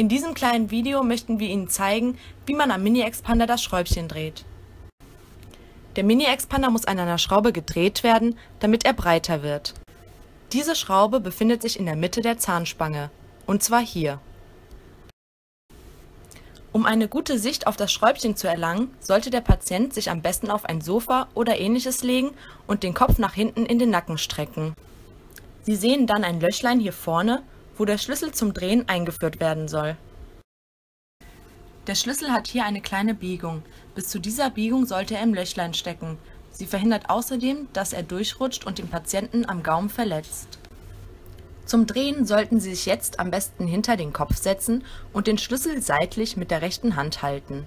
In diesem kleinen Video möchten wir Ihnen zeigen, wie man am Miniexpander das Schräubchen dreht. Der Miniexpander muss an einer Schraube gedreht werden, damit er breiter wird. Diese Schraube befindet sich in der Mitte der Zahnspange, und zwar hier. Um eine gute Sicht auf das Schräubchen zu erlangen, sollte der Patient sich am besten auf ein Sofa oder ähnliches legen und den Kopf nach hinten in den Nacken strecken. Sie sehen dann ein Löchlein hier vorne, wo der Schlüssel zum Drehen eingeführt werden soll. Der Schlüssel hat hier eine kleine Biegung. Bis zu dieser Biegung sollte er im Löchlein stecken. Sie verhindert außerdem, dass er durchrutscht und den Patienten am Gaumen verletzt. Zum Drehen sollten Sie sich jetzt am besten hinter den Kopf setzen und den Schlüssel seitlich mit der rechten Hand halten.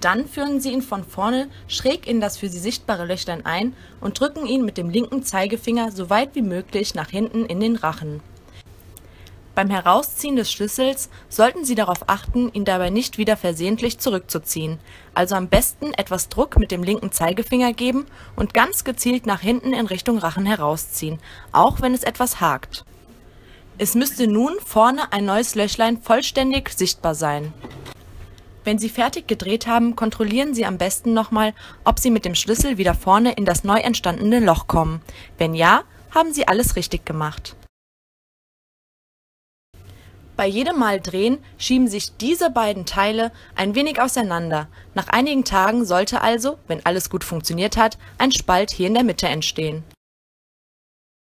Dann führen Sie ihn von vorne schräg in das für Sie sichtbare Löchlein ein und drücken ihn mit dem linken Zeigefinger so weit wie möglich nach hinten in den Rachen. Beim Herausziehen des Schlüssels sollten Sie darauf achten, ihn dabei nicht wieder versehentlich zurückzuziehen, also am besten etwas Druck mit dem linken Zeigefinger geben und ganz gezielt nach hinten in Richtung Rachen herausziehen, auch wenn es etwas hakt. Es müsste nun vorne ein neues Löchlein vollständig sichtbar sein. Wenn Sie fertig gedreht haben, kontrollieren Sie am besten nochmal, ob Sie mit dem Schlüssel wieder vorne in das neu entstandene Loch kommen. Wenn ja, haben Sie alles richtig gemacht. Bei jedem Mal drehen schieben sich diese beiden Teile ein wenig auseinander. Nach einigen Tagen sollte also, wenn alles gut funktioniert hat, ein Spalt hier in der Mitte entstehen.